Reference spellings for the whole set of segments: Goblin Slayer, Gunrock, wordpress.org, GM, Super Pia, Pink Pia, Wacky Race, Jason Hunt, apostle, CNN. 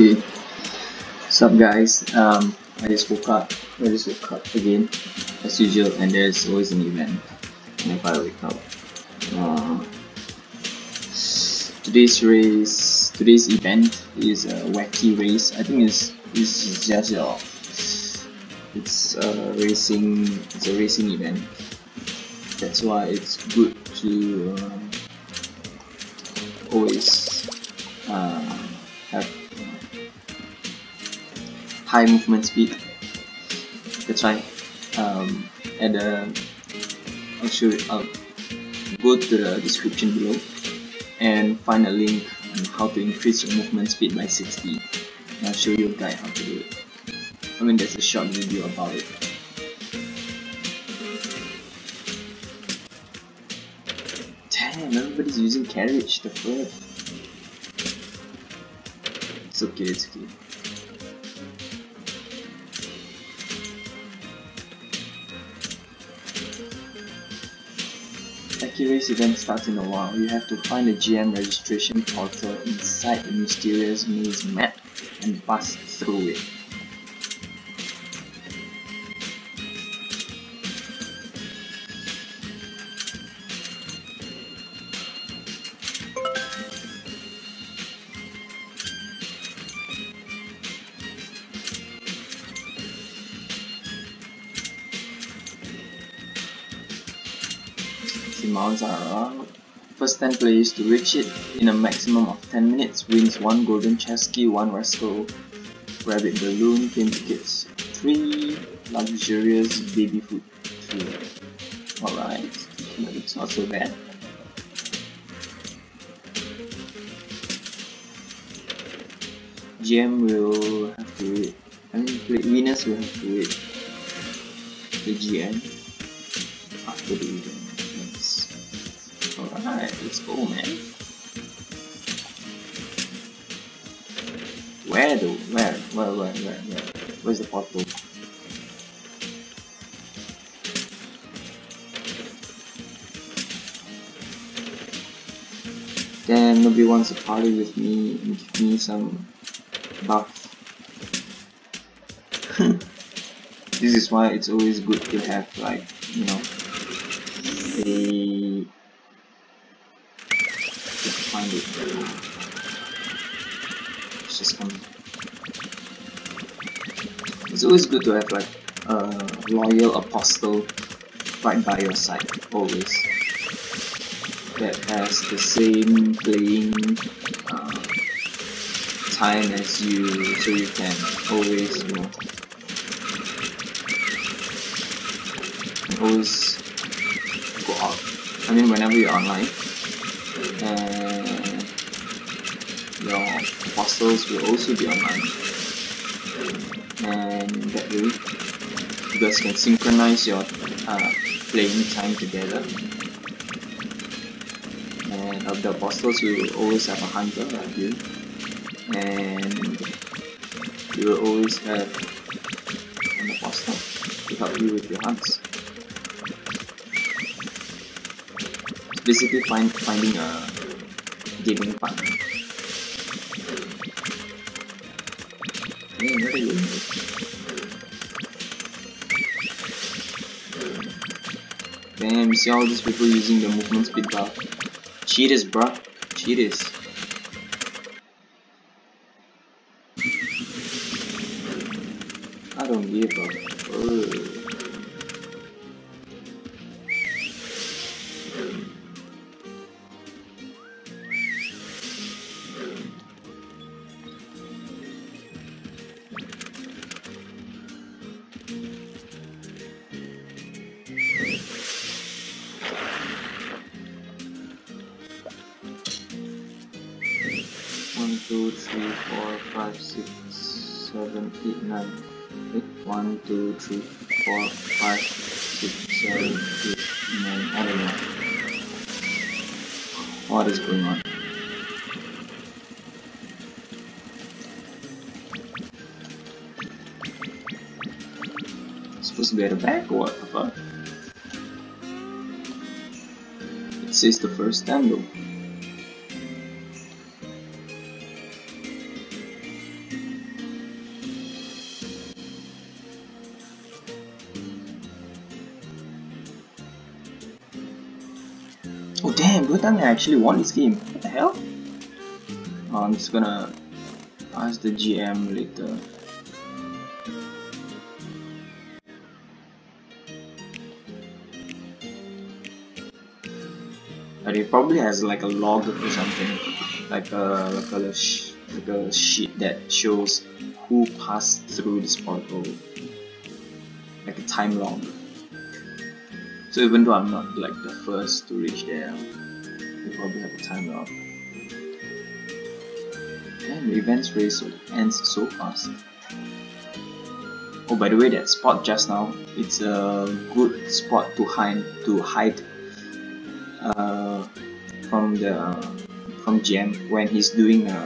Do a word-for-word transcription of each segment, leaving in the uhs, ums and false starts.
Okay, what's up guys, um, I just woke up, I just woke up again, as usual, and there's always an event whenever I wake up. Uh, today's race, today's event is a Wacky Race. I think it's, it's just your, it's a racing, it's a racing event, that's why it's good to uh, always uh, have high movement speed. That's why um, at the I'll show it out. Go to the description below and find a link on how to increase your movement speed by sixty, and I'll show you a guide how to do it. I mean, there's a short video about it. Damn, everybody's using carriage to flip. It's okay, it's okay. Wacky Race event starts in a while. You have to find the G M registration portal inside the mysterious maze map and pass through it. Mounts are allowed. First ten players to reach it in a maximum of ten minutes wins one golden chesky, one rascal rabbit balloon, plane tickets, three luxurious baby food. Two. Alright, it's not so bad. G M will have to wait. I mean, winners will have to wait. The G M after the event. Alright, let's go, man. Where though? Where? Where, where, where, where? Where's the portal? Damn, nobody wants to party with me and give me some buff. This is why it's always good to have, like, you know, a... find it. It's just coming. It's always good to have like a loyal apostle right by your side, always. That has the same playing uh, time as you, so you can always, you know, always go out. I mean, whenever you're online. Uh, Your apostles will also be online, and that way you guys can synchronize your uh, playing time together. And of the apostles, you will always have a hunter like you, and you will always have an apostle to help you with your hunts. It's basically find, finding a gaming partner. What are you doing? Damn, you see all these people using the movement speed buff. Cheaters, bruh. Cheaters. I don't give up. one, two, three, four, five, six, seven, eight, nine. one, two, three, four, five, six, seven, eight, nine. I don't know. What is going on? It's supposed to be at the back or what? Papa? It says the first time though. good time I actually won this game. What the hell? I'm just gonna ask the G M later. But it probably has like a log or something, like a like a, sh like a sheet that shows who passed through this portal, like a time log. So even though I'm not like the first to reach there, we probably have a time log. And the events race ends so fast. Oh, by the way, that spot just now, it's a good spot to hide to hide uh, from the from G M when he's doing a,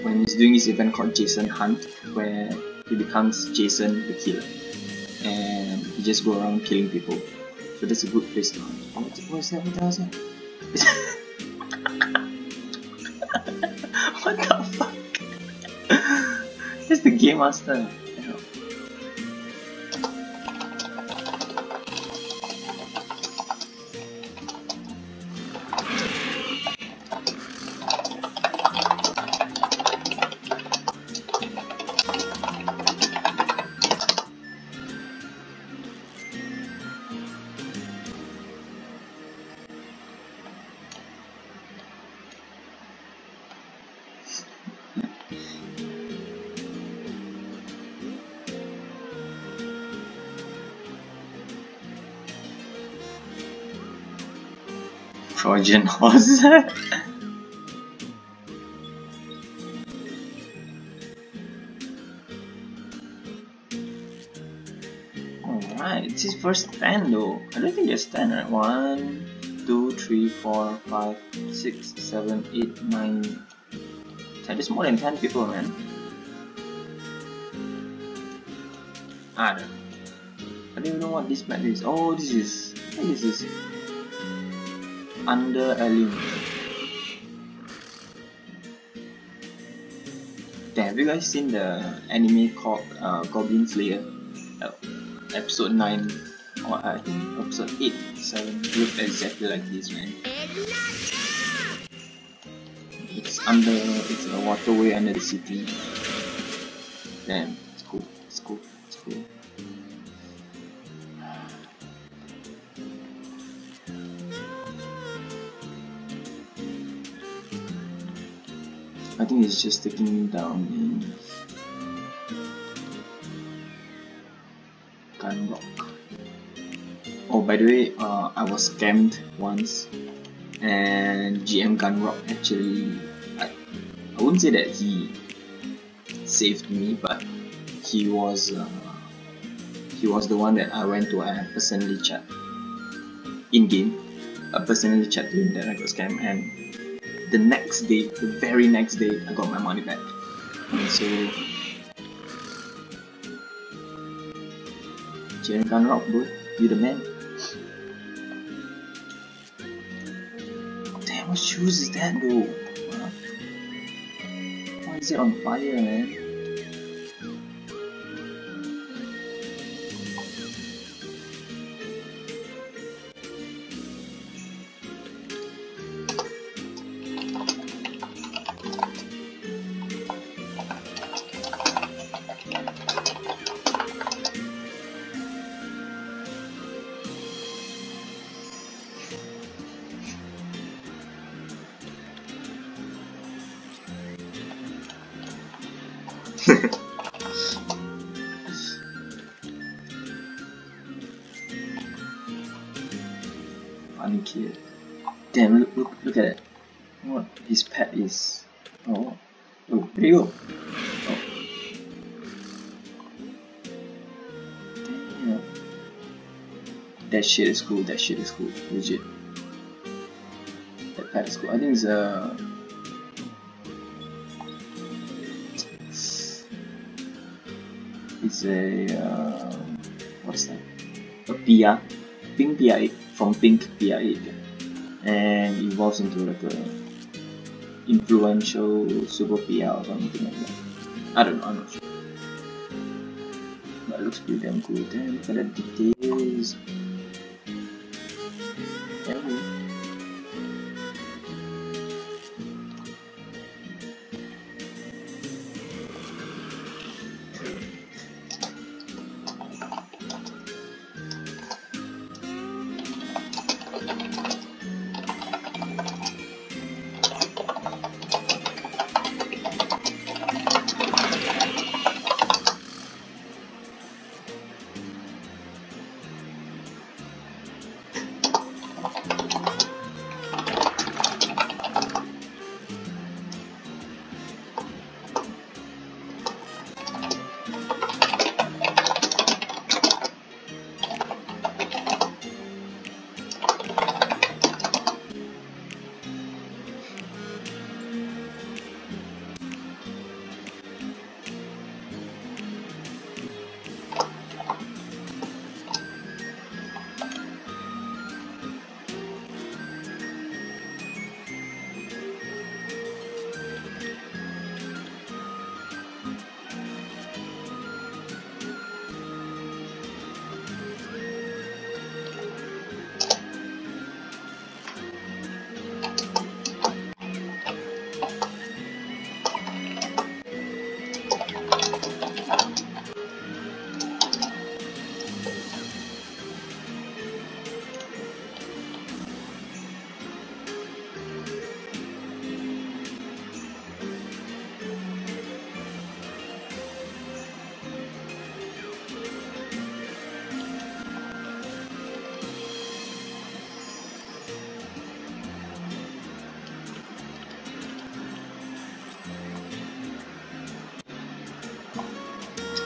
when he's doing his event called Jason Hunt, where he becomes Jason the Killer. And you just go around killing people, so that's a good place to hunt. Oh, what is that? What is that? What the fuck? That's the game master. Trojan horse. Alright, it's his first ten though. I don't think there's ten, right? one, two, three, four, five, six, seven, eight, nine. ten. There's more than ten people, man. I don't know. I don't even know what this map is. Oh, this is. What is this? Under Alien. Damn, have you guys seen the anime called uh, Goblin Slayer? Uh, episode nine, or I think episode eight, seven, looked exactly like this, man. It's under, it's a waterway under the city. Damn, it's cool, it's cool, it's cool. I think it's just taking me down in Gunrock. Oh, by the way, uh, I was scammed once, and G M Gunrock actually, I, I wouldn't say that he saved me, but he was uh, he was the one that I went to and personally chat in game. I personally chat to him that I got scammed, and the next day, the very next day, I got my money back. And so, G M Gunrock, bro, you the man. Damn, what shoes is that, bro? Wow. Why is it on fire, man? Funny kid. Damn, look, look, look at that. What his pet is. Oh, oh, there you go. Oh. Damn. That shit is cool, that shit is cool, legit. That pet is cool. I think it's a. Uh, It's a uh, what's that? A Pia, Pink Pia from Pink Pia, and evolves into like a influential Super Pia or something like that. I don't know, I'm not sure. But it looks pretty damn cool. Damn, look at the details. Damn.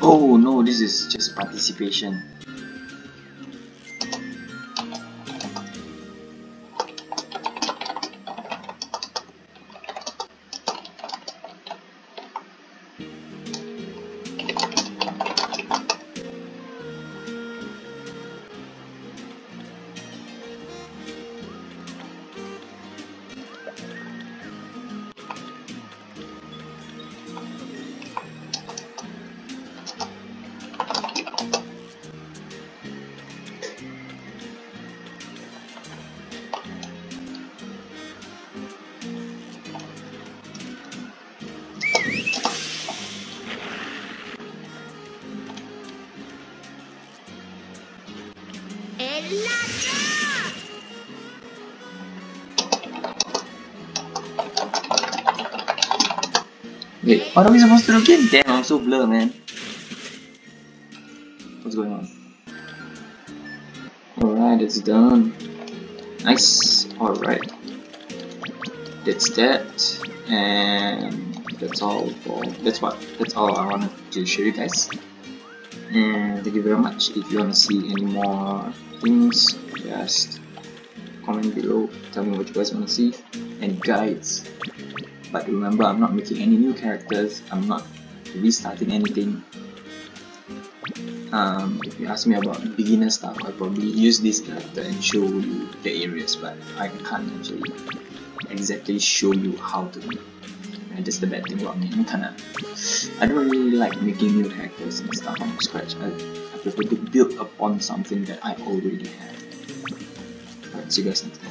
Oh no, this is just participation. Wait, what are we supposed to do again? Damn, I'm so blur, man. What's going on? Alright, it's done. Nice. Alright. That's that. And that's all for that's what that's all I wanted to show you guys. And thank you very much. If you wanna see any more things, just comment below, tell me what you guys wanna see, and guides. But remember, I'm not making any new characters, I'm not restarting anything. Um, if you ask me about beginner stuff, I'll probably use this character and show you the areas, but I can't actually exactly show you how to do it. And that's the bad thing about me, I'm kinda... I don't really like making new characters and stuff from scratch. I, I prefer to build upon something that I already have. Alright, see you guys next time.